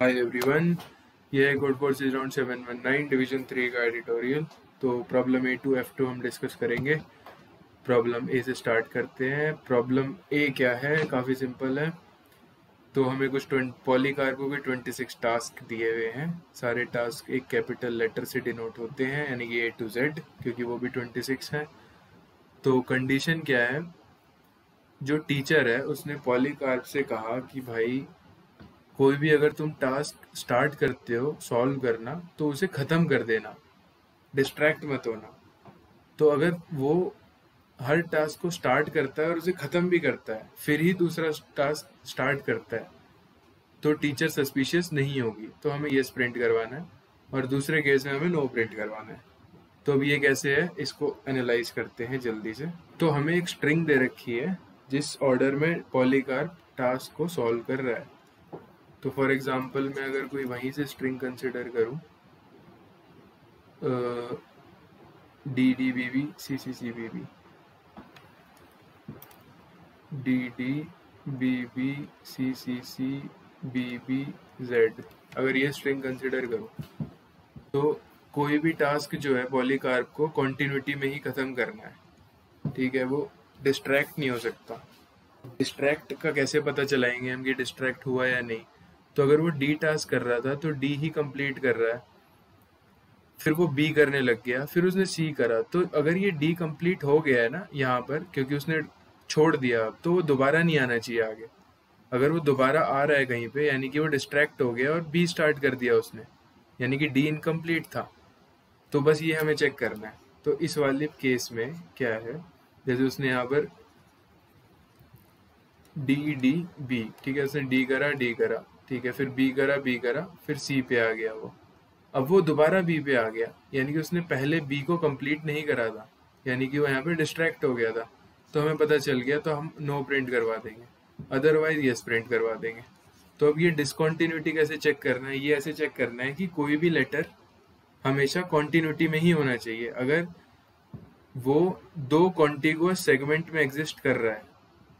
हाय everyone, ये है Codeforces round 719 division 3 का एडिटोरियल। तो प्रॉब्लम A2 F2 हम डिस्कस करेंगे। प्रॉब्लम A से स्टार्ट करते हैं। प्रॉब्लम A क्या है, काफ़ी सिंपल है। तो हमें कुछ पॉलीकार्बो के 26 टास्क दिए हुए हैं। सारे टास्क एक कैपिटल लेटर से डिनोट होते हैं, यानी कि A to Z, क्योंकि वो भी 26 है। तो कंडीशन क्या है, जो टीचर है उसने पॉलीकार्ब से कहा कि भाई कोई भी अगर तुम टास्क स्टार्ट करते हो सॉल्व करना तो उसे ख़त्म कर देना, डिस्ट्रैक्ट मत होना। तो अगर वो हर टास्क को स्टार्ट करता है और उसे ख़त्म भी करता है, फिर ही दूसरा टास्क स्टार्ट करता है, तो टीचर सस्पिशियस नहीं होगी। तो हमें येस प्रिंट करवाना है और दूसरे केस में हमें नो प्रिंट करवाना है। तो अब ये कैसे है, इसको एनालाइज करते हैं जल्दी से। तो हमें एक स्ट्रिंग दे रखी है जिस ऑर्डर में पॉलीकार्ब टास्क को सॉल्व कर रहा है। तो फॉर एग्जांपल मैं अगर कोई वहीं से स्ट्रिंग कंसिडर करूं DD BB CCC BB Z, अगर ये स्ट्रिंग कंसिडर करूं तो कोई भी टास्क जो है पॉलीकार्ब को कॉन्टिन्यूटी में ही ख़त्म करना है, ठीक है। वो डिस्ट्रैक्ट नहीं हो सकता। डिस्ट्रैक्ट का कैसे पता चलाएंगे हम कि डिस्ट्रैक्ट हुआ या नहीं। तो अगर वो D टास्क कर रहा था तो D ही कंप्लीट कर रहा है, फिर वो B करने लग गया, फिर उसने C करा। तो अगर ये D कंप्लीट हो गया है ना यहाँ पर, क्योंकि उसने छोड़ दिया, तो वो दोबारा नहीं आना चाहिए आगे। अगर वो दोबारा आ रहा है कहीं पे, यानी कि वो डिस्ट्रैक्ट हो गया और B स्टार्ट कर दिया उसने, यानी कि D इनकम्प्लीट था। तो बस ये हमें चेक करना है। तो इस वाले केस में क्या है, जैसे उसने यहाँ पर D B, ठीक है, उसने D करा, ठीक है, फिर B करा, फिर C पे आ गया वो। अब वो दोबारा B पे आ गया, यानी कि उसने पहले B को कंप्लीट नहीं करा था, यानी कि वो यहाँ पे डिस्ट्रैक्ट हो गया था। तो हमें पता चल गया, तो हम नो प्रिंट करवा देंगे, अदरवाइज येस प्रिंट करवा देंगे। तो अब ये डिसकॉन्टिन्यूटी कैसे चेक करना है, ये ऐसे चेक करना है कि कोई भी लेटर हमेशा कॉन्टिन्यूटी में ही होना चाहिए। अगर वो दो कॉन्टिगुअस सेगमेंट में एग्जिस्ट कर रहा है,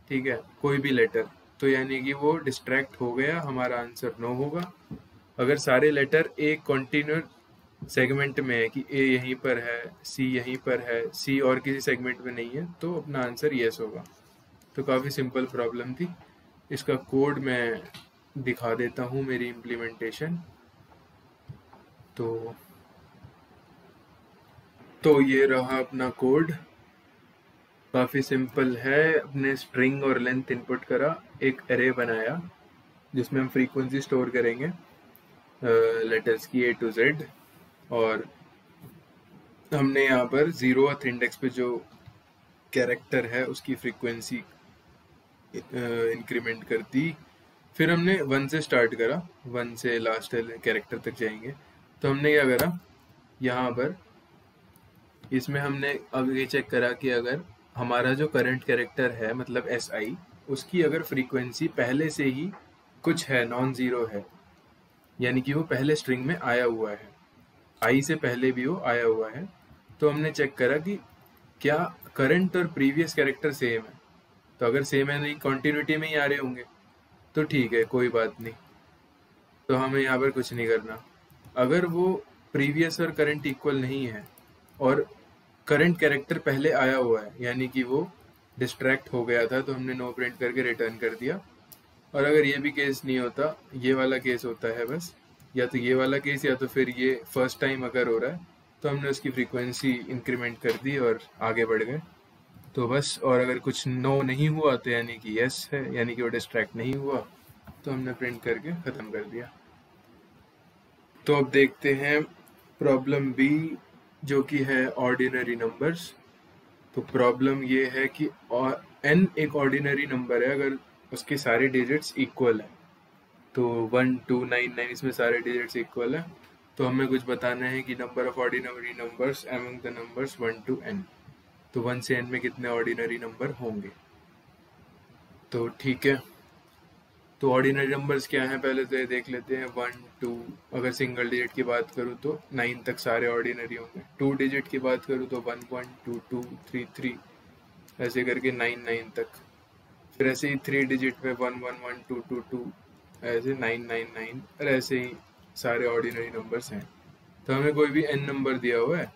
ठीक है, कोई भी लेटर, तो यानी कि वो डिस्ट्रैक्ट हो गया, हमारा आंसर नो होगा। अगर सारे लेटर एक कॉन्टिन्यूस सेगमेंट में है कि A यहीं पर है, C यहीं पर है, C और किसी सेगमेंट में नहीं है, तो अपना आंसर येस होगा। तो काफ़ी सिंपल प्रॉब्लम थी। इसका कोड मैं दिखा देता हूँ, मेरी इम्प्लीमेंटेशन। तो ये रहा अपना कोड, काफ़ी सिंपल है। अपने स्ट्रिंग और लेंथ इनपुट करा, एक एरे बनाया जिसमें हम फ्रीक्वेंसी स्टोर करेंगे लेटर्स की A to Z, और हमने यहाँ पर 0th इंडेक्स पे जो कैरेक्टर है उसकी फ्रीक्वेंसी इंक्रीमेंट कर दी। फिर हमने 1 से स्टार्ट करा, 1 से लास्ट कैरेक्टर तक जाएंगे। तो हमने क्या करा यहाँ पर, इसमें हमने अब ये चेक करा कि अगर हमारा जो करंट कैरेक्टर है, मतलब SI, उसकी अगर फ्रीक्वेंसी पहले से ही कुछ है, नॉन ज़ीरो है, यानी कि वो पहले स्ट्रिंग में आया हुआ है, I से पहले भी वो आया हुआ है। तो हमने चेक करा कि क्या करंट और प्रीवियस कैरेक्टर सेम है। तो अगर सेम है नहीं, कॉन्टिन्यूटी में ही आ रहे होंगे, तो ठीक है, कोई बात नहीं। तो हमें यहाँ पर कुछ नहीं करना। अगर वो प्रीवियस और करंट इक्वल नहीं है और करंट कैरेक्टर पहले आया हुआ है, यानी कि वो डिस्ट्रैक्ट हो गया था, तो हमने नो प्रिंट करके रिटर्न कर दिया। और अगर ये भी केस नहीं होता, ये वाला केस होता है बस, या तो ये वाला केस या तो फिर ये फर्स्ट टाइम अगर हो रहा है, तो हमने उसकी फ्रीक्वेंसी इंक्रीमेंट कर दी और आगे बढ़ गए। तो बस, और अगर कुछ नो नहीं हुआ तो यानी कि येस है, यानी कि वो डिस्ट्रैक्ट नहीं हुआ, तो हमने प्रिंट करके ख़त्म कर दिया। तो अब देखते हैं प्रॉब्लम B, जो कि है ऑर्डिनरी नंबर्स। तो प्रॉब्लम ये है कि n एक ऑर्डिनरी नंबर है अगर उसके सारे डिजिट्स इक्वल हैं। तो 1299 इसमें सारे डिजिट्स इक्वल हैं। तो हमें कुछ बताना है कि number of ordinary numbers among the numbers 1 to n। तो 1 से n में कितने ऑर्डिनरी नंबर होंगे। तो ठीक है, तो ऑर्डिनरी नंबर्स क्या हैं पहले तो ये देख लेते हैं। 1, 2, अगर सिंगल डिजिट की बात करूँ तो 9 तक सारे ऑर्डिनरी होंगे। 2 डिजिट की बात करूँ तो 1, 1, 2, 2, 3, 3, ऐसे करके 9, 9 तक। फिर ऐसे ही 3 डिजिट में 1, 1, 1, 2, 2, 2, ऐसे 999 और ऐसे ही सारे ऑर्डिनरी नंबर्स हैं। तो हमें कोई भी n नंबर दिया हुआ है,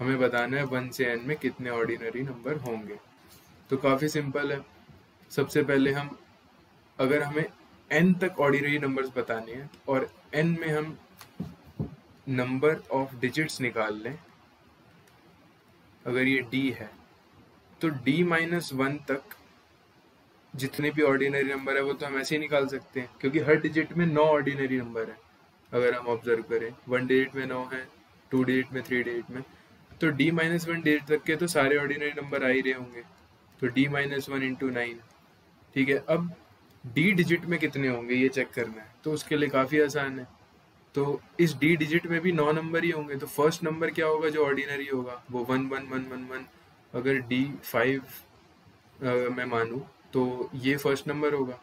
हमें बताना है 1 से n में कितने ऑर्डिनरी नंबर होंगे। तो काफ़ी सिंपल है। सबसे पहले हम, अगर हमें n तक ऑर्डिनरी नंबर्स बताने हैं और n में हम नंबर ऑफ डिजिट्स निकाल लें, अगर ये d है तो d-1 तक जितने भी ऑर्डिनरी नंबर है वो तो हम ऐसे ही निकाल सकते हैं, क्योंकि हर डिजिट में 9 ऑर्डिनरी नंबर है। अगर हम ऑब्जर्व करें 1 डिजिट में 9 है, 2 डिजिट में, 3 डिजिट में, तो d-1 डिजिट तक के तो सारे ऑर्डिनरी नंबर आ ही रहे होंगे। तो d-1 इंटू 9, ठीक है। अब d डिजिट में कितने होंगे ये चेक करना है, तो उसके लिए काफ़ी आसान है। तो इस d डिजिट में भी 9 नंबर ही होंगे, तो फर्स्ट नंबर क्या होगा जो ऑर्डिनरी होगा वो 1 1 1 1 1। अगर d 5 मैं मानूँ तो ये फर्स्ट नंबर होगा।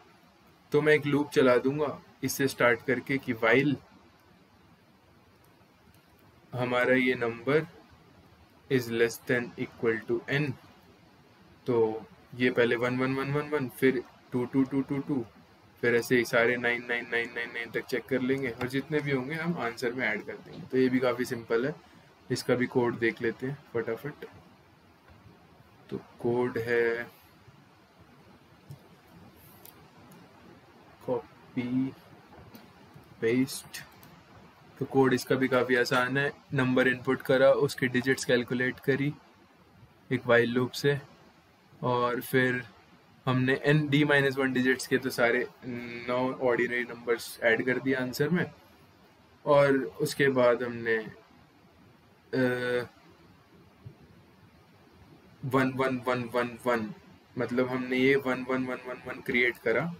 तो मैं एक लूप चला दूंगा इससे स्टार्ट करके कि वाइल हमारा ये number is less than equal to n, तो ये पहले 1 1 1 1 1, फिर 2 2 2 2 2, फिर ऐसे सारे 9 9 9 9 9 तक चेक कर लेंगे और जितने भी होंगे हम आंसर में ऐड कर देंगे। तो ये भी काफ़ी सिंपल है, इसका भी कोड देख लेते हैं फटाफट। तो कोड है कॉपी पेस्ट। तो कोड इसका भी काफ़ी आसान है। नंबर इनपुट करा, उसके डिजिट्स कैलकुलेट करी एक वाइल लूप से, और फिर हमने एन d-1 डिजिट्स के तो सारे 9 ऑर्डिनरी नंबर्स ऐड कर दिए आंसर में। और उसके बाद हमने 1 1 1 1 1, मतलब हमने ये 1 1 1 1 1 क्रिएट करा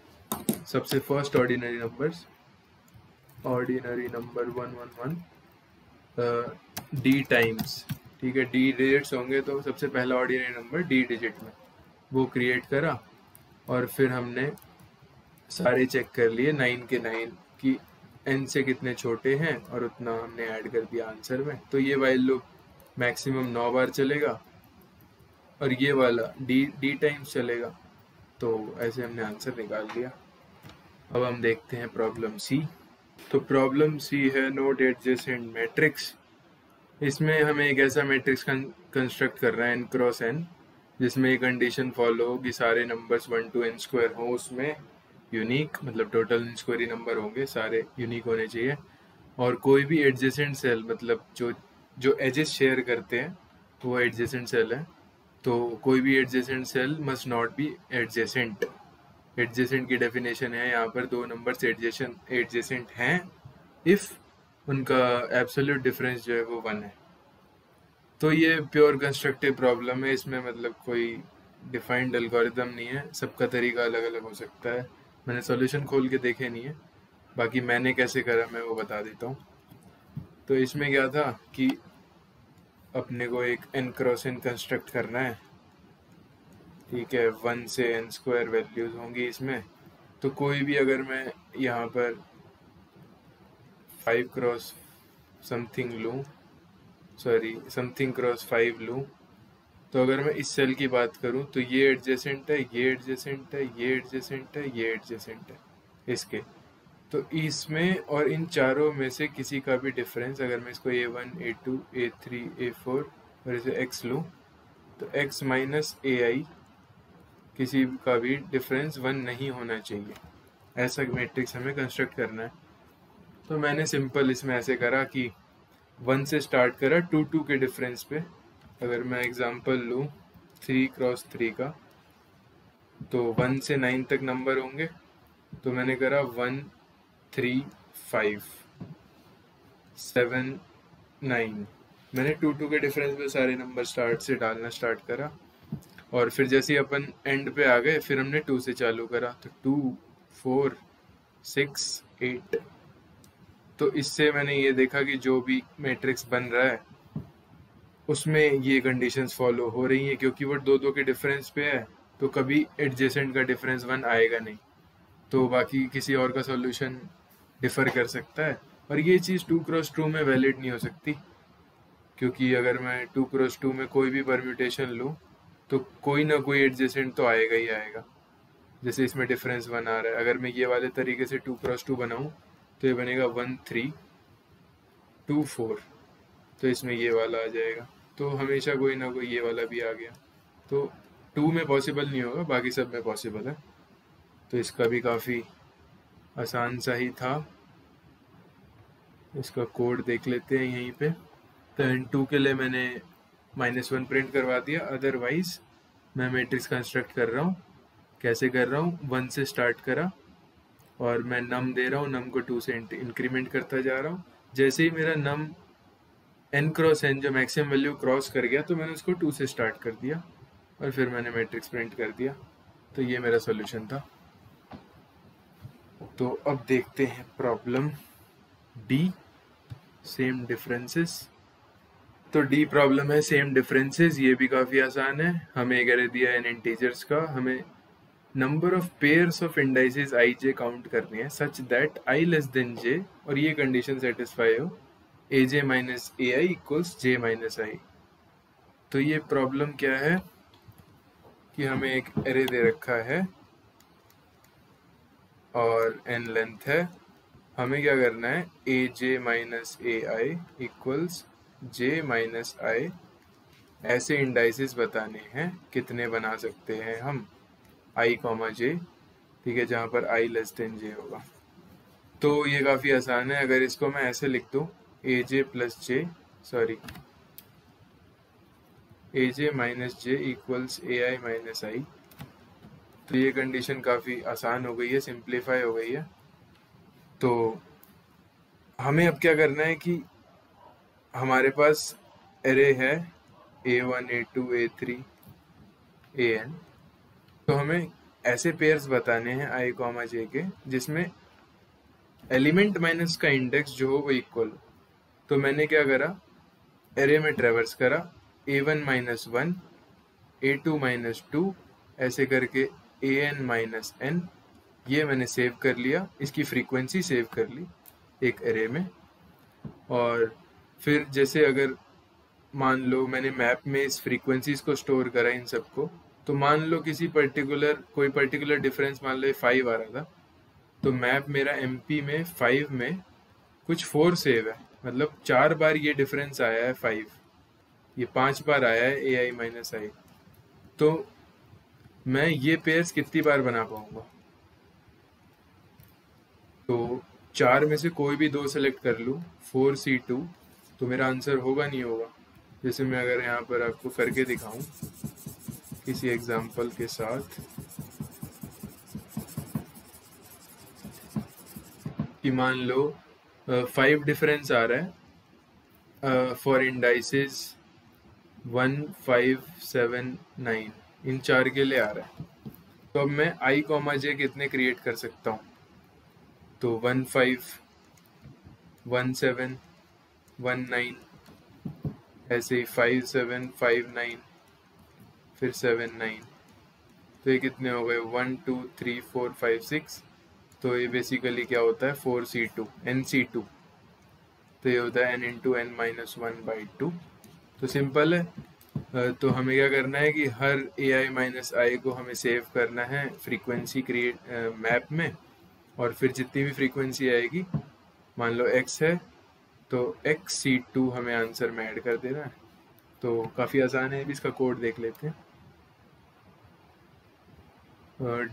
सबसे first ordinary numbers, ordinary number 1 1 1 d times, ठीक है। d डिजिट्स होंगे तो सबसे पहला ऑर्डिनरी नंबर d डिजिट में वो क्रिएट करा, और फिर हमने सारे चेक कर लिए 9 के 9 कि n से कितने छोटे हैं, और उतना हमने ऐड कर दिया आंसर में। तो ये वाइल लूप मैक्सिमम 9 बार चलेगा और ये वाला d टाइम्स चलेगा। तो ऐसे हमने आंसर निकाल लिया। अब हम देखते हैं प्रॉब्लम सी। तो प्रॉब्लम सी है नोड एडजेसेंट मैट्रिक्स। इसमें हमें एक ऐसा मैट्रिक्स कंस्ट्रक्ट कर रहा है n×n, जिसमें ये कंडीशन फॉलो हो कि सारे नंबर्स 1 to n² हों, उसमें यूनिक, मतलब टोटल n² ही नंबर होंगे, सारे यूनिक होने चाहिए, और कोई भी एडजेसेंट सेल, मतलब जो एजेस शेयर करते हैं वो एडजेसेंट सेल है, तो कोई भी adjacent cell must not be adjacent. Adjacent की डेफिनेशन है यहाँ पर 2 नंबर्स एडजेसेंट हैं इफ़ उनका एब्सोल्यूट डिफरेंस जो है वो 1 है। तो ये प्योर कंस्ट्रक्टिव प्रॉब्लम है, इसमें मतलब कोई डिफाइंड एल्गोरिदम नहीं है, सबका तरीका अलग अलग हो सकता है। मैंने सॉल्यूशन खोल के देखे नहीं है, बाकी मैंने कैसे करा मैं वो बता देता हूँ। तो इसमें क्या था कि अपने को एक n×n कंस्ट्रक्ट करना है, ठीक है। 1 से n² वैल्यूज होंगी इसमें, तो कोई भी, अगर मैं यहाँ पर 5×something लूँ, सॉरी something×5 लूँ, तो अगर मैं इस सेल की बात करूँ तो ये एडजेसेंट है, ये एडजेसेंट है, ये एडजेसेंट है, ये एडजेसेंट है इसके। तो इसमें और इन चारों में से किसी का भी डिफरेंस, अगर मैं इसको a1 a2 a3 a4 और इसे x लूँ, तो x - ai, किसी का भी डिफरेंस 1 नहीं होना चाहिए। ऐसा मैट्रिक्स हमें कंस्ट्रक्ट करना है। तो मैंने सिंपल इसमें ऐसे करा कि 1 से स्टार्ट करा, 2 के डिफरेंस पे। अगर मैं एग्जांपल लूँ 3×3 का, तो 1 से 9 तक नंबर होंगे, तो मैंने करा 1 3 5 7 9, मैंने 2 के डिफरेंस पे सारे नंबर स्टार्ट से डालना स्टार्ट करा। और फिर जैसे ही अपन एंड पे आ गए, फिर हमने 2 से चालू करा, तो 2 4 6 8। तो इससे मैंने ये देखा कि जो भी मैट्रिक्स बन रहा है उसमें ये कंडीशंस फॉलो हो रही हैं, क्योंकि वो 2 के डिफरेंस पे है, तो कभी एडजेसेंट का डिफरेंस 1 आएगा नहीं। तो बाकी किसी और का सॉल्यूशन डिफ़र कर सकता है, और ये चीज़ 2×2 में वैलिड नहीं हो सकती, क्योंकि अगर मैं 2×2 में कोई भी परम्यूटेशन लूँ तो कोई ना कोई एडजेसेंट तो आएगा ही आएगा। जैसे इसमें डिफरेंस 1 आ रहा है, अगर मैं ये वाले तरीके से 2 क्रॉस 2 बनाऊँ तो ये बनेगा 1 3 2 4, तो इसमें ये वाला आ जाएगा। तो हमेशा कोई ना कोई ये वाला भी आ गया, तो 2 में पॉसिबल नहीं होगा, बाकी सब में पॉसिबल है। तो इसका भी काफ़ी आसान सा ही था। इसका कोड देख लेते हैं यहीं पे। तो N2 के लिए मैंने -1 प्रिंट करवा दिया, अदरवाइज मैं मैट्रिक्स कंस्ट्रक्ट कर रहा हूँ। कैसे कर रहा हूँ, 1 से स्टार्ट करा और मैं नम दे रहा हूँ, नम को 2 से इंक्रीमेंट करता जा रहा हूँ। जैसे ही मेरा नम n क्रॉस n जो मैक्सिमम वैल्यू क्रॉस कर गया तो मैंने उसको 2 से स्टार्ट कर दिया और फिर मैंने मैट्रिक्स प्रिंट कर दिया। तो ये मेरा सॉल्यूशन था। तो अब देखते हैं प्रॉब्लम D, सेम डिफरेंसेस। तो D प्रॉब्लम है सेम डिफरेंसेस, ये भी काफ़ी आसान है। हमें एक एरे दिया है इन इंटीजर्स का, हमें number of pairs of indices ij count करनी है such that i less than j और ये कंडीशन सेटिस्फाई हो aj माइनस ए आई इक्वल्स जे माइनस आई। तो ये प्रॉब्लम क्या है कि हमें एक एरे दे रखा है और n लेंथ है। हमें क्या करना है, aj माइनस ए आई इक्वल्स जे माइनस आई, ऐसे इंडाइसेस बताने हैं कितने बना सकते हैं हम i, j, ठीक है, जहाँ पर i लेस देन j होगा। तो ये काफ़ी आसान है। अगर इसको मैं ऐसे लिख दूँ aj माइनस जे इक्वल्स ए आई माइनस आई, तो ये कंडीशन काफ़ी आसान हो गई है, सिंप्लीफाई हो गई है। तो हमें अब क्या करना है कि हमारे पास एरे है a1 a2 a3 an, तो हमें ऐसे पेयर्स बताने हैं i, j के जिसमें एलिमेंट माइनस का इंडेक्स जो हो वो इक्वल। तो मैंने क्या करा, एरे में ट्रेवर्स करा a1 माइनस 1, a2 माइनस 2, ऐसे करके an माइनस n, ये मैंने सेव कर लिया, इसकी फ्रीक्वेंसी सेव कर ली एक एरे में। और फिर जैसे अगर मान लो मैंने मैप में इस फ्रीक्वेंसीज को स्टोर करा इन सबको, तो मान लो किसी पर्टिकुलर कोई डिफरेंस, मान लो 5 आ रहा था, तो मैप मेरा MP में 5 में कुछ 4 सेव है, मतलब 4 बार ये डिफरेंस आया है 5, ये 5 बार आया है AI माइनस आई। तो मैं ये पेयर्स कितनी बार बना पाऊंगा, तो 4 में से कोई भी 2 सेलेक्ट कर लूँ, 4C2, तो मेरा आंसर होगा नहीं होगा। जैसे मैं अगर यहाँ पर आपको करके दिखाऊँ किसी एग्जाम्पल के साथ कि मान लो 5 डिफरेंस आ रहा है फॉर इंडाइसेस 1 5 7 9, इन 4 के लिए आ रहा है। तो अब मैं i, j कितने क्रिएट कर सकता हूँ, तो 1 5 1 7 1 9, ऐसे ही 5 7 5 9, फिर 7 9, तो ये कितने हो गए 1 2 3 4 5 6, तो ये बेसिकली क्या होता है 4C2 NC2, तो ये होता है n into n minus 1 by 2। तो सिंपल है। तो हमें क्या करना है कि हर ai माइनस आई को हमें सेव करना है फ्रीक्वेंसी क्रिएट मैप में, और फिर जितनी भी फ्रीक्वेंसी आएगी, मान लो x है तो xC2 हमें आंसर में ऐड कर देना है। तो काफ़ी आसान है। अभी इसका कोड देख लेते हैं।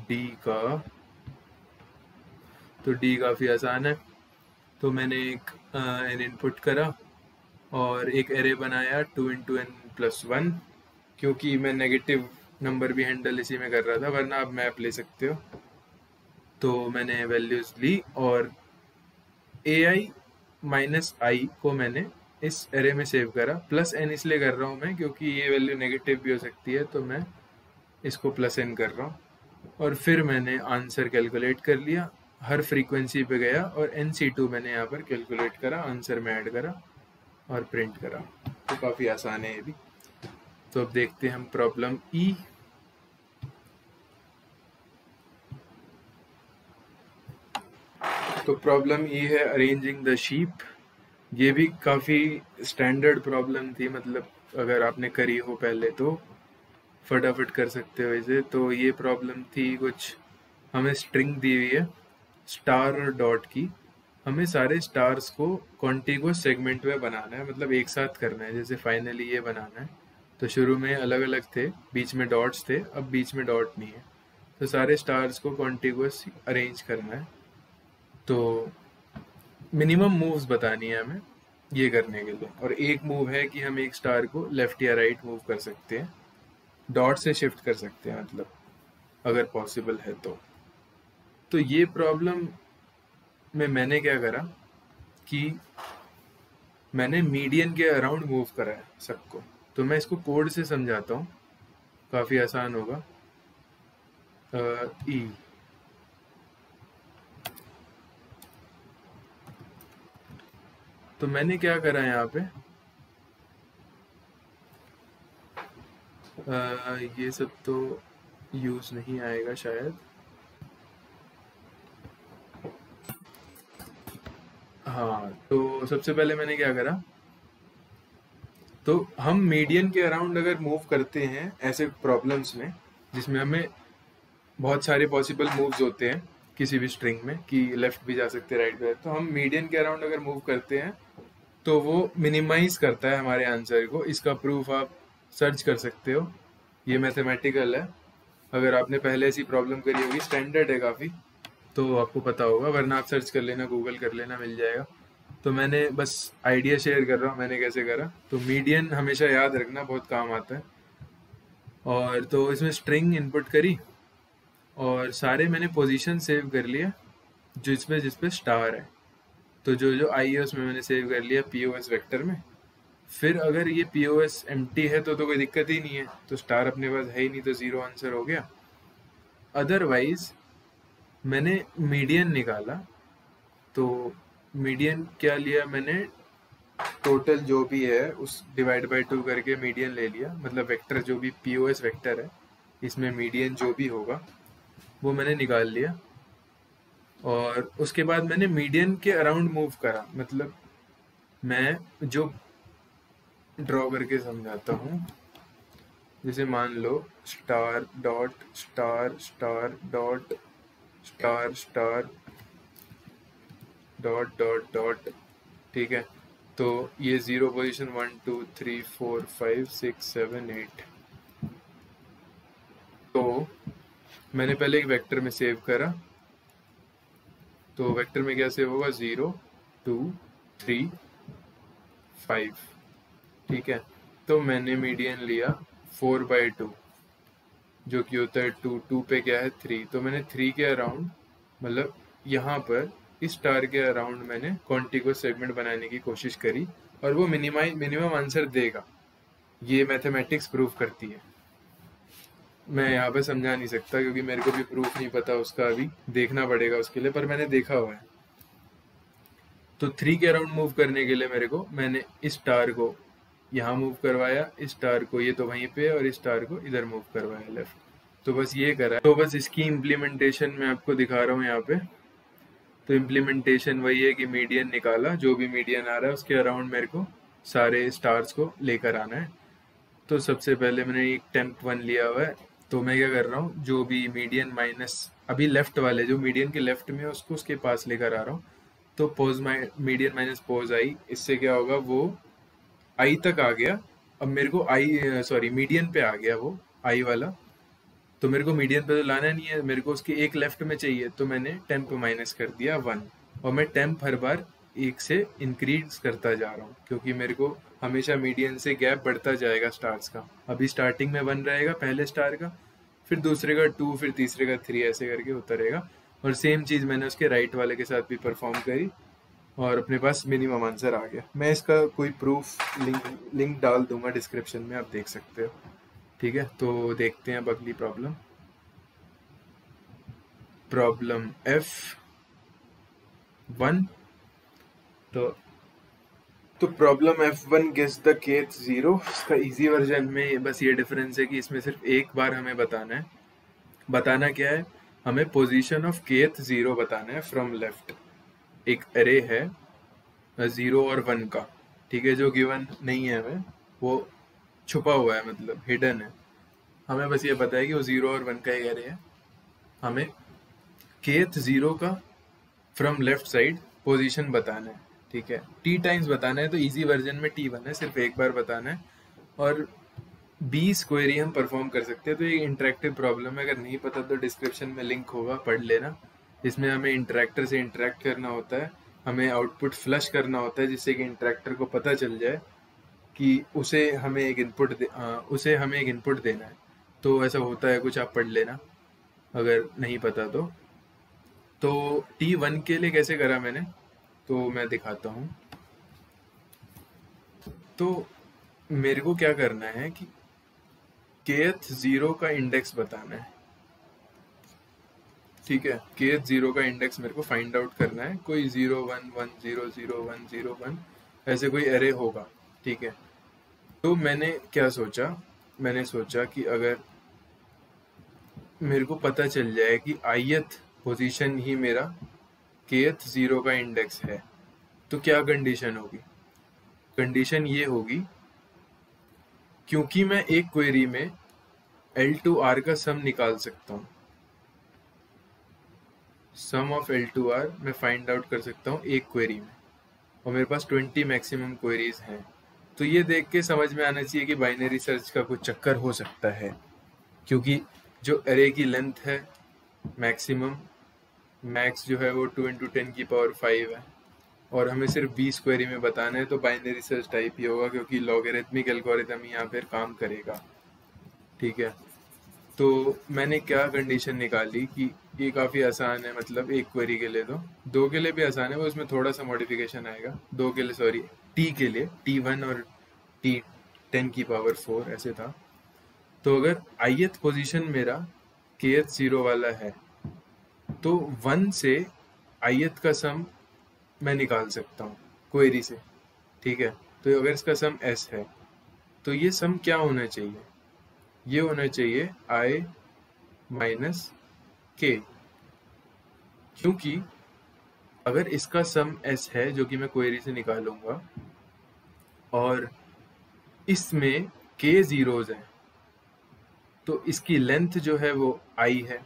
D काफ़ी आसान है। तो मैंने एक n इनपुट करा और एक एरे बनाया 2 into n plus 1, क्योंकि मैं नेगेटिव नंबर भी हैंडल इसी में कर रहा था, वरना आप मैप ले सकते हो। तो मैंने वैल्यूज़ ली और ai माइनस आई को मैंने इस एरे में सेव करा, +n इसलिए कर रहा हूँ मैं क्योंकि ये वैल्यू नेगेटिव भी हो सकती है, तो मैं इसको +n कर रहा हूँ। और फिर मैंने आंसर कैलकुलेट कर लिया, हर फ्रीक्वेंसी पे गया और NC2 मैंने यहाँ पर कैलकुलेट करा, आंसर में ऐड करा और प्रिंट करा। तो काफ़ी आसान है ये भी। तो अब देखते हैं हम प्रॉब्लम E। तो प्रॉब्लम E है अरेंजिंग द शीप। ये भी काफ़ी स्टैंडर्ड प्रॉब्लम थी, मतलब अगर आपने करी हो पहले तो फटाफट कर सकते हो इसे। तो ये प्रॉब्लम थी कुछ हमें स्ट्रिंग दी हुई है स्टार और डॉट की, हमें सारे स्टार्स को कॉन्टिगुअस सेगमेंट में बनाना है, मतलब एक साथ करना है। जैसे फाइनली ये बनाना है तो शुरू में अलग अलग थे, बीच में डॉट्स थे, अब बीच में डॉट नहीं है, तो सारे स्टार्स को कॉन्टिगुअस अरेंज करना है। तो मिनिमम मूव्स बतानी है हमें ये करने के लिए, और एक मूव है कि हम एक स्टार को लेफ्ट या राइट मूव कर सकते हैं, डॉट से शिफ्ट कर सकते हैं, मतलब अगर पॉसिबल है तो ये प्रॉब्लम में मैंने क्या करा कि मैंने मीडियन के अराउंड मूव कराया सबको। तो मैं इसको कोड से समझाता हूँ, काफ़ी आसान होगा। ई तो मैंने क्या करा है यहाँ पे, ये सब तो यूज नहीं आएगा शायद। हाँ, तो सबसे पहले मैंने क्या करा, तो हम मीडियन के अराउंड अगर मूव करते हैं ऐसे प्रॉब्लम्स में जिसमें हमें बहुत सारे पॉसिबल मूव्स होते हैं किसी भी स्ट्रिंग में, कि लेफ्ट भी जा सकते हैं राइट भी, तो हम मीडियन के अराउंड अगर मूव करते हैं तो वो मिनिमाइज करता है हमारे आंसर को। इसका प्रूफ आप सर्च कर सकते हो, ये मैथमेटिकल है, अगर आपने पहले ऐसी प्रॉब्लम करी होगी, स्टैंडर्ड है काफ़ी तो आपको पता होगा, वरना आप सर्च कर लेना, गूगल कर लेना, मिल जाएगा। तो मैंने बस आइडिया शेयर कर रहा हूँ मैंने कैसे करा। तो मीडियन हमेशा याद रखना, बहुत काम आता है। और तो इसमें स्ट्रिंग इनपुट करी और सारे मैंने पोजीशन सेव कर लिया जिस पे स्टार है, तो जो आई है उसमें मैंने सेव कर लिया POS वेक्टर में। फिर अगर ये POS एम्प्टी है तो कोई दिक्कत ही नहीं है, तो स्टार अपने पास है ही नहीं, तो ज़ीरो आंसर हो गया। अदरवाइज मैंने मीडियन निकाला, तो मीडियन क्या लिया मैंने, टोटल जो भी है उस डिवाइड बाय 2 करके मीडियन ले लिया, मतलब वेक्टर जो भी POS वेक्टर है इसमें मीडियन जो भी होगा वो मैंने निकाल लिया। और उसके बाद मैंने मीडियन के अराउंड मूव करा, मतलब मैं जो ड्रॉ करके समझाता हूँ, जैसे मान लो star dot star star dot star star dot dot dot, ठीक है। तो ये 0 पोजीशन 1 2 3 4 5 6 7 8, तो मैंने पहले एक वेक्टर में सेव करा, तो वेक्टर में क्या सेव होगा, 0 2 3 5, ठीक है। तो मैंने मीडियन लिया 4/2 जो कि होता है 2 पे क्या है 3, तो मैंने 3 के अराउंड, मतलब यहाँ पर इस स्टार के अराउंड मैंने कॉन्टिगुअस सेगमेंट बनाने की कोशिश करी, और वो मिनिमम आंसर देगा। ये मैथमेटिक्स प्रूफ करती है, मैं यहाँ पे समझा नहीं सकता क्योंकि मेरे को भी प्रूफ नहीं पता उसका, अभी देखना पड़ेगा उसके लिए, पर मैंने देखा हुआ है। तो 3 के अराउंड मूव करने के लिए मैंने इस स्टार को यहाँ मूव करवाया, इस स्टार को, ये तो वहीं पे, और इस स्टार को इधर मूव करवाया लेफ्ट। तो बस ये करा। तो बस इसकी इम्प्लीमेंटेशन मैं आपको दिखा रहा हूँ यहाँ पे। तो इम्प्लीमेंटेशन वही है कि मीडियन निकाला, जो भी मीडियन आ रहा है उसके अराउंड मेरे को सारे स्टार्स को लेकर आना है। तो सबसे पहले मैंने एक temp1 लिया हुआ है, तो मैं क्या कर रहा हूँ, जो भी मीडियन माइनस अभी लेफ्ट वाले जो मीडियन के लेफ्ट में है उसको उसके पास लेकर आ रहा हूँ। तो पोज मीडियन माइनस पोज आई, इससे क्या होगा, वो आई तक आ गया। अब मेरे को मीडियन पे आ गया वो आई वाला, तो मेरे को मीडियन पे तो लाना नहीं है, मेरे को उसके एक लेफ्ट में चाहिए। तो मैंने टेम्प माइनस कर दिया 1, और मैं टेम्प हर बार 1 से इंक्रीज करता जा रहा हूँ क्योंकि मेरे को हमेशा मीडियन से गैप बढ़ता जाएगा स्टार्स का। अभी स्टार्टिंग में 1 रहेगा पहले स्टार का, फिर दूसरे का 2, फिर तीसरे का 3, ऐसे करके होता रहेगा। और सेम चीज़ मैंने उसके राइट वाले के साथ भी परफॉर्म करी और अपने पास मिनिमम आंसर आ गया। मैं इसका कोई प्रूफ लिंक डाल दूंगा डिस्क्रिप्शन में, आप देख सकते हो, ठीक है। तो देखते हैं अब अगली प्रॉब्लम F1। तो problem F1 guess the kth zero, इसका इजी वर्जन में बस ये डिफरेंस है कि इसमें सिर्फ एक बार हमें बताना है। बताना क्या है, हमें पोजीशन ऑफ kth जीरो बताना है फ्रॉम लेफ्ट। एक अरे है 0 और 1 का, ठीक है, जो गिवन नहीं है हमें, वो छुपा हुआ है, मतलब हिडन है। हमें बस ये पता है कि वो 0 और 1 का एक अरे है, हमें kth जीरो का फ्रॉम लेफ्ट साइड पोजीशन बताना है, ठीक है। t टाइम्स बताना है तो इजी वर्जन में t1 है, सिर्फ एक बार बताना है। और 20 क्वेरी हम परफॉर्म कर सकते हैं, तो ये इंटरेक्टिव प्रॉब्लम है। अगर नहीं पता तो डिस्क्रिप्शन में लिंक होगा, पढ़ लेना। इसमें हमें इंटरेक्टर से इंटरेक्ट करना होता है, हमें आउटपुट फ्लश करना होता है जिससे कि इंटरेक्टर को पता चल जाए कि उसे हमें एक इनपुट देना है। तो ऐसा होता है कुछ, आप पढ़ लेना अगर नहीं पता तो। T1 के लिए कैसे करा मैंने, तो मैं दिखाता हूँ। तो मेरे को क्या करना है कि kth जीरो का इंडेक्स बताना है, ठीक है। kth जीरो का इंडेक्स मेरे को फाइंड आउट करना है। कोई 0 1 1 0 0 1 0 1 ऐसे कोई एरे होगा, ठीक है। तो मैंने सोचा कि अगर मेरे को पता चल जाए कि ith पोजीशन ही मेरा kth जीरो का इंडेक्स है, तो क्या कंडीशन होगी। कंडीशन ये होगी, क्योंकि मैं एक क्वेरी में L2R का सम निकाल सकता हूँ, सम ऑफ L2R मैं फाइंड आउट कर सकता हूँ एक क्वेरी में, और मेरे पास 20 मैक्सिमम क्वेरीज हैं। तो ये देख के समझ में आना चाहिए कि बाइनरी सर्च का कुछ चक्कर हो सकता है, क्योंकि जो एरे की लेंथ है मैक्सिमम मैक्स जो है वो 2 × 10⁵ है, और हमें सिर्फ 20 क्वेरी में बताना है। तो बाइनरी सर्च टाइप ही होगा, क्योंकि लॉगरिथमिक एल्गोरिथम यहाँ पर काम करेगा, ठीक है। तो मैंने क्या कंडीशन निकाली कि ये काफ़ी आसान है, मतलब एक क्वेरी के लिए। दो के लिए भी आसान है, वो उसमें थोड़ा सा मॉडिफिकेशन आएगा। टी के लिए T1 और T10⁴ ऐसे था। तो अगर ith पोजीशन मेरा kth जीरो वाला है, तो 1 से ith का सम मैं निकाल सकता हूँ क्वेरी से, ठीक है। तो अगर इसका सम s है, तो ये सम क्या होना चाहिए, ये होना चाहिए i - k। क्योंकि अगर इसका सम s है, जो कि मैं क्वेरी से निकालूंगा, और इसमें k जीरोज हैं, तो इसकी लेंथ जो है वो i है।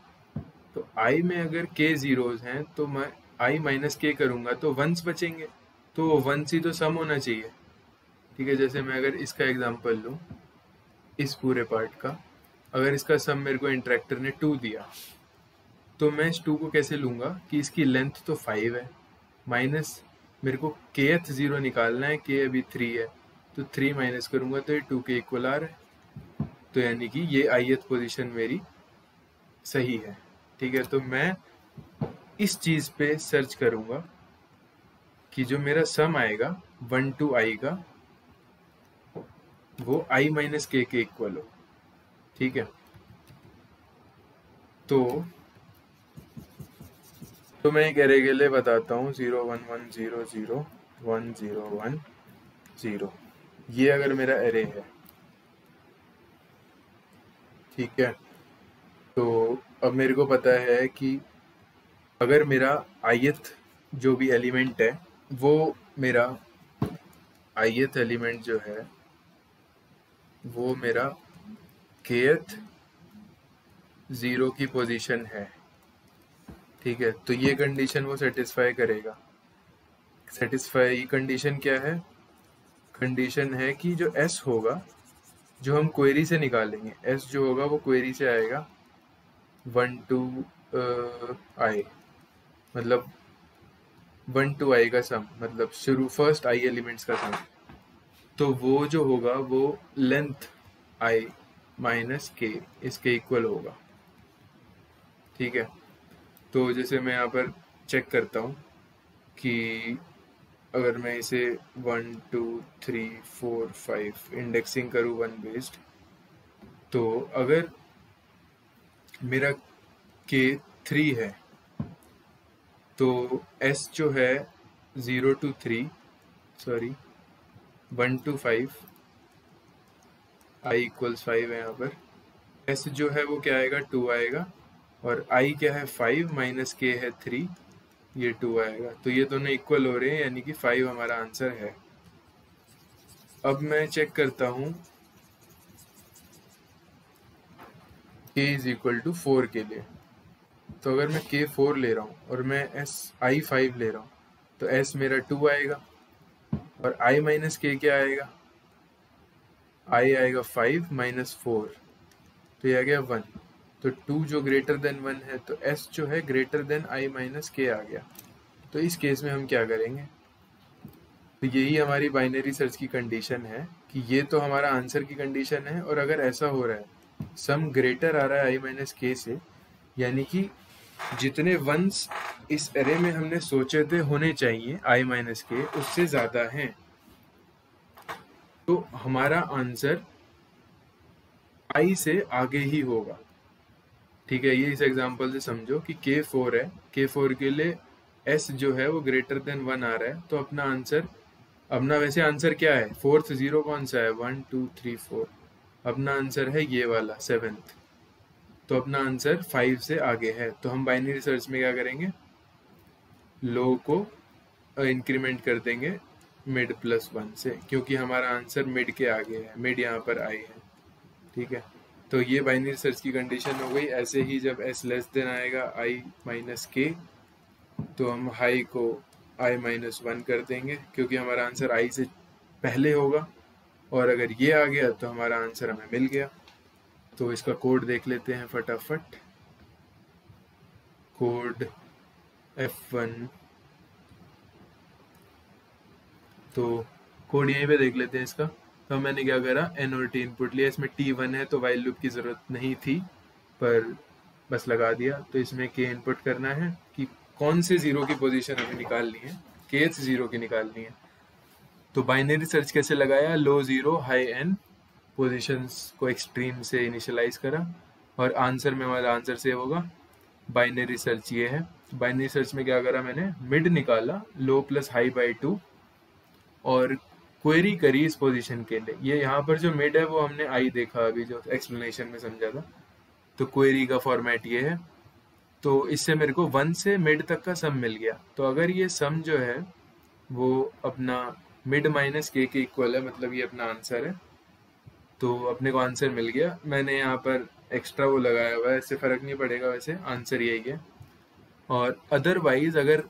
तो i में अगर k जीरोज हैं, तो मैं i - k करूंगा, तो 1s बचेंगे, तो 1s ही तो सम होना चाहिए, ठीक है। जैसे मैं अगर इसका एग्जांपल लूँ, इस पूरे पार्ट का, अगर इसका सम मेरे को इंटरेक्टर ने 2 दिया, तो मैं इस 2 को कैसे लूँगा कि इसकी लेंथ तो 5 है, माइनस मेरे को kth जीरो निकालना है, k अभी 3 है, तो 3 - करूँगा तो ये 2 के इक्वल है। तो यानी कि ये ith पोजीशन मेरी सही है, ठीक है। तो मैं इस चीज़ पे सर्च करूँगा कि जो मेरा सम आएगा 1 to i का, वो i - k के इक्वल हो, ठीक है। तो मैं एक एरे के लिए बताता हूँ 0 1 1 0 0 1 0 1 0, ये अगर मेरा एरे है, ठीक है। तो अब मेरे को पता है कि अगर मेरा ith जो भी एलिमेंट है, वो मेरा ith एलिमेंट जो है वो मेरा kth जीरो की पोजीशन है, ठीक है। तो ये कंडीशन वो सेटिस्फाई करेगा। सेटिस्फाई कंडीशन क्या है, कंडीशन है कि जो s होगा, जो हम क्वेरी से निकालेंगे, s जो होगा वो क्वेरी से आएगा 1 to i, मतलब 1 to i का सम, मतलब शुरू फर्स्ट i एलिमेंट्स का सम। तो वो जो होगा वो लेंथ i - k इसके इक्वल होगा, ठीक है। तो जैसे मैं यहाँ पर चेक करता हूँ कि अगर मैं इसे 1 2 3 4 5 इंडेक्सिंग करूँ 1 बेस्ड, तो अगर मेरा k 3 है, तो s जो है 1 to 5 i = 5 है। यहाँ पर s जो है वो क्या आएगा, 2 आएगा, और i क्या है 5 - k है 3, ये 2 आएगा। तो ये दोनों इक्वल हो रहे हैं, यानी कि 5 हमारा आंसर है। अब मैं चेक करता हूँ k = 4 के लिए, तो अगर मैं K4 ले रहा हूँ और मैं I5 ले रहा हूँ तो S मेरा 2 आएगा और I माइनस K क्या आएगा, I आएगा 5 माइनस 4, तो यह आ गया 1। तो 2 जो ग्रेटर देन 1 है तो S जो है greater than I minus K आ गया। तो इस केस में हम क्या करेंगे, तो यही हमारी बाइनरी सर्च की कंडीशन है कि ये तो हमारा आंसर की कंडीशन है, और अगर ऐसा हो रहा है सम ग्रेटर आ रहा है I माइनस K से, यानी कि जितने वंस इस एरे में हमने सोचे थे होने चाहिए I माइनस K उससे ज़्यादा हैं, तो हमारा आंसर I से आगे ही होगा। ठीक है, ये इस एग्जांपल से समझो कि K4 है, K4 के लिए S जो है वो ग्रेटर देन 1 आ रहा है, तो अपना आंसर, अपना वैसे आंसर क्या है, फोर्थ जीरो कौन सा है, 1 2 3 4, अपना आंसर है ये वाला 7th, तो अपना आंसर 5 से आगे है। तो हम बाइनरी सर्च में क्या करेंगे, लो को इंक्रीमेंट कर देंगे मिड प्लस 1 से, क्योंकि हमारा आंसर मिड के आगे है, मिड यहाँ पर आई है। ठीक है, तो ये बाइनरी सर्च की कंडीशन हो गई। ऐसे ही जब S लेस देन आएगा I माइनस K तो हम हाई को I माइनस 1 कर देंगे, क्योंकि हमारा आंसर I से पहले होगा, और अगर ये आ गया तो हमारा आंसर हमें मिल गया। तो इसका कोड देख लेते हैं फटाफट। कोड F1, तो कोड यहीं पे देख लेते हैं इसका। तो मैंने क्या करा, N और T इनपुट लिया, इसमें T1 है तो वाइल लूप की ज़रूरत नहीं थी पर बस लगा दिया। तो इसमें K इनपुट करना है कि कौन से ज़ीरो की पोजीशन हमें निकालनी है, Kth ज़ीरो की निकालनी है। तो बाइनरी सर्च कैसे लगाया, low zero high N, positions को एक्सट्रीम से इनिशियलाइज करा, और आंसर में हमारा आंसर सेव होगा। बाइनरी सर्च ये है। बाइनरी सर्च में क्या करा मैंने, मिड निकाला लो प्लस हाई बाई 2 और क्वेरी करी इस पोजीशन के लिए। ये यहाँ पर जो मिड है वो हमने आई देखा अभी जो एक्सप्लेनेशन में समझा था, तो क्वेरी का फॉर्मेट ये है। तो इससे मेरे को 1 से मिड तक का सम मिल गया। तो अगर ये सम जो है वो अपना मिड माइनस K के इक्वल है, मतलब ये अपना आंसर है, तो अपने को आंसर मिल गया। मैंने यहाँ पर एक्स्ट्रा वो लगाया हुआ है, इससे फ़र्क नहीं पड़ेगा, वैसे आंसर यही है। और अदरवाइज अगर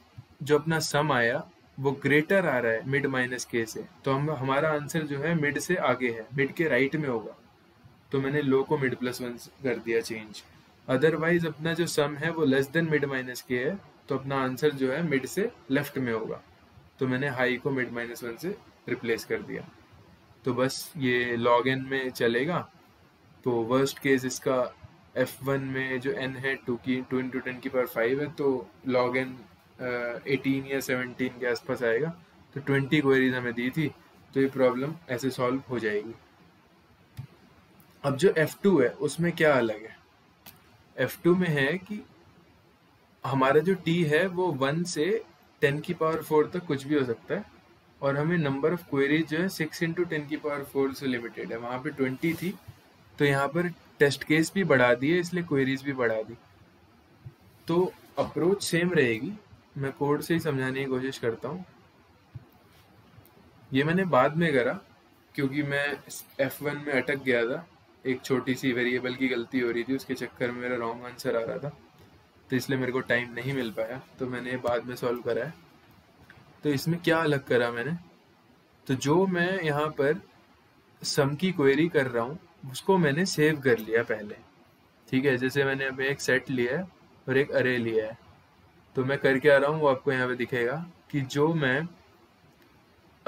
जो अपना सम आया वो ग्रेटर आ रहा है मिड माइनस K से, तो हम हमारा आंसर जो है मिड से आगे है, मिड के राइट में होगा। तो मैंने लो को मिड प्लस 1 कर दिया चेंज। अदरवाइज अपना जो सम है वो less than mid minus K है, तो अपना आंसर जो है मिड से लेफ्ट में होगा। तो मैंने हाई को मिड माइनस 1 से रिप्लेस कर दिया। तो बस ये लॉग एन में चलेगा। तो वर्स्ट केस इसका F1 में जो N है 2 × 10⁵ है, तो लॉग एन 18 या 17 के आसपास आएगा। तो 20 क्वेरीज हमें दी थी, तो ये प्रॉब्लम ऐसे सॉल्व हो जाएगी। अब जो F2 है उसमें क्या अलग है, F2 में है कि हमारा जो T है वो 1 से 10⁴ तक कुछ भी हो सकता है, और हमें नंबर ऑफ क्वेरीज जो है 6 × 10⁴ से लिमिटेड है। वहाँ पे 20 थी, तो यहाँ पर टेस्ट केस भी बढ़ा दिए, इसलिए क्वेरीज भी बढ़ा दी। तो अप्रोच सेम रहेगी, मैं कोड से ही समझाने की कोशिश करता हूँ। ये मैंने बाद में करा क्योंकि मैं F1 में अटक गया था, एक छोटी सी वेरिएबल की गलती हो रही थी, उसके चक्कर में मेरा रॉन्ग आंसर आ रहा था, तो इसलिए मेरे को टाइम नहीं मिल पाया। तो मैंने बाद में सॉल्व करा है। तो इसमें क्या अलग करा मैंने, तो जो मैं यहाँ पर सम की क्वेरी कर रहा हूँ उसको मैंने सेव कर लिया पहले। ठीक है, जैसे मैंने अब एक सेट लिया है और एक अरे लिया है, तो मैं करके आ रहा हूँ, वो आपको यहाँ पे दिखेगा कि जो मैं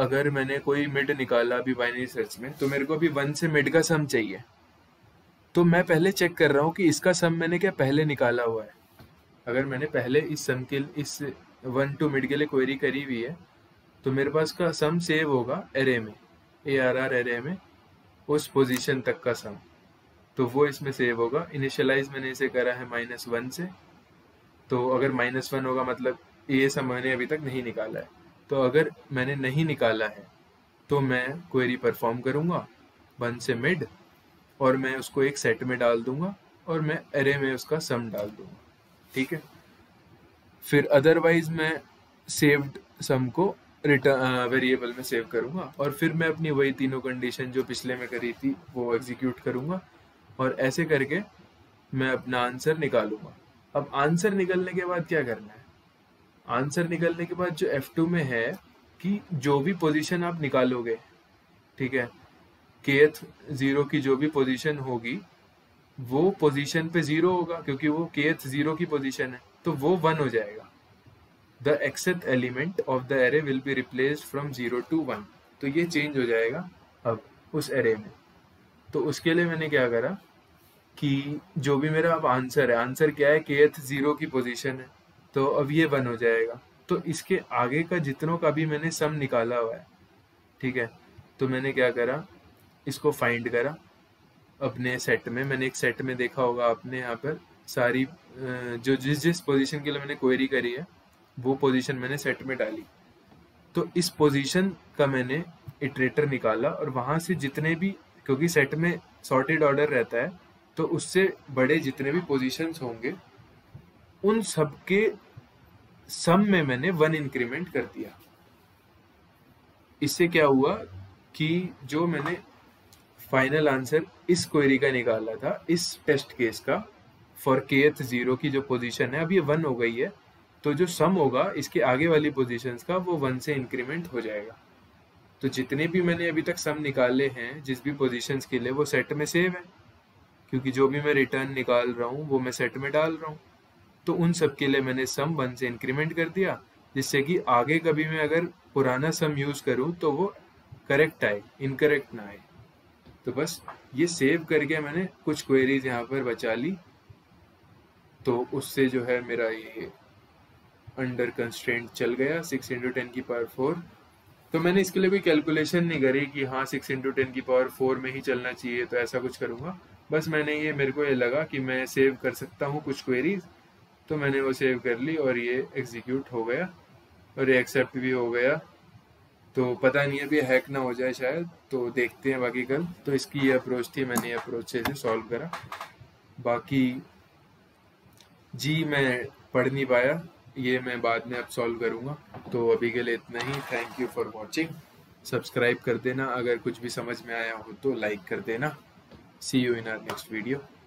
अगर मैंने कोई मिड निकाला अभी बाइनरी सर्च में, तो मेरे को अभी 1 से मिड का सम चाहिए, तो मैं पहले चेक कर रहा हूँ कि इसका सम मैंने क्या पहले निकाला हुआ है। अगर मैंने पहले इस सम के, इस 1 to मिड के लिए क्वेरी करी हुई है, तो मेरे पास का सम सेव होगा एरे में, ARR एरे में उस पोजिशन तक का सम, तो वो इसमें सेव होगा। इनिशियलाइज मैंने इसे करा है -1 से, तो अगर -1 होगा मतलब ये सम मैंने अभी तक नहीं निकाला है। तो अगर मैंने नहीं निकाला है तो मैं क्वेरी परफॉर्म करूँगा 1 से मिड, और मैं उसको एक सेट में डाल दूँगा और मैं एरे में उसका सम डाल दूँगा। ठीक है, फिर अदरवाइज मैं सेव्ड सम को रिटर्न वेरिएबल में सेव करूँगा, और फिर मैं अपनी वही तीनों कंडीशन जो पिछले में करी थी वो एग्जीक्यूट करूँगा, और ऐसे करके मैं अपना आंसर निकालूँगा। अब आंसर निकलने के बाद क्या करना है, आंसर निकलने के बाद जो F2 में है कि जो भी पोजीशन आप निकालोगे, ठीक है, kth जीरो की जो भी पोजीशन होगी वो पोजीशन पे जीरो होगा क्योंकि वो kth जीरो की पोजीशन है, तो वो वन हो जाएगा। The xth element of the array will be replaced from 0 to 1। तो ये चेंज हो जाएगा अब उस एरे में। तो उसके लिए मैंने क्या करा कि जो भी मेरा अब आंसर है, आंसर क्या है, kth जीरो की पोजीशन है, तो अब ये वन हो जाएगा। तो इसके आगे का जितनों का भी मैंने सम निकाला हुआ है, ठीक है, तो मैंने क्या करा, इसको फाइंड करा अपने सेट में। मैंने एक सेट में देखा होगा आपने, यहाँ पर सारी जो जिस पोजीशन के लिए मैंने क्वेरी करी है वो पोजीशन मैंने सेट में डाली। तो इस पोजीशन का मैंने इटरेटर निकाला और वहाँ से जितने भी, क्योंकि सेट में सॉर्टेड ऑर्डर रहता है, तो उससे बड़े जितने भी पोजीशंस होंगे उन सब के सम में मैंने 1 इंक्रीमेंट कर दिया। इससे क्या हुआ कि जो मैंने फाइनल आंसर इस क्वेरी का निकाला था, इस टेस्ट केस का, फॉर kth जीरो की जो पोजीशन है, अब ये 1 हो गई है, तो जो सम होगा इसके आगे वाली पोजीशंस का वो 1 से इंक्रीमेंट हो जाएगा। तो जितने भी मैंने अभी तक सम निकाले हैं जिस भी पोजीशंस के लिए, वो सेट में सेव है, क्योंकि जो भी मैं रिटर्न निकाल रहा हूँ वो मैं सेट में डाल रहा हूँ। तो उन सब के लिए मैंने सम 1 से इंक्रीमेंट कर दिया, जिससे कि आगे कभी मैं अगर पुराना सम यूज़ करूँ तो वो करेक्ट आए, इनकरेक्ट ना आए। तो बस ये सेव करके मैंने कुछ क्वेरीज यहाँ पर बचा ली। तो उससे जो है मेरा ये अंडर कंस्ट्रेंट चल गया 6 × 10⁴। तो मैंने इसके लिए कोई कैलकुलेशन नहीं करी कि हाँ 6 × 10⁴ में ही चलना चाहिए, तो ऐसा कुछ करूँगा। बस मैंने ये, मेरे को ये लगा कि मैं सेव कर सकता हूँ कुछ क्वेरीज, तो मैंने वो सेव कर ली और ये एग्जीक्यूट हो गया और ये एक्सेप्ट भी हो गया। तो पता नहीं अभी हैक ना हो जाए शायद, तो देखते हैं बाकी कल। तो इसकी ये अप्रोच थी, मैंने ये अप्रोच से सॉल्व करा। बाकी जी मैं पढ़ नहीं पाया, ये मैं बाद में अब सॉल्व करूँगा। तो अभी के लिए इतना ही। Thank you for watching. Subscribe कर देना, अगर कुछ भी समझ में आया हो तो लाइक कर देना। See you in our next video.